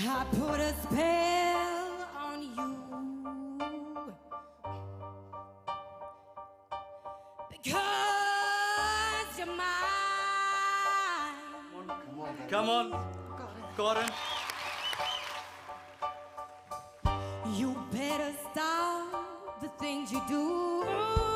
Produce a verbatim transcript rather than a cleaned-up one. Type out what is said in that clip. I put a spell on you because you're mine. Come on, come on, Corin. You better stop the things you do.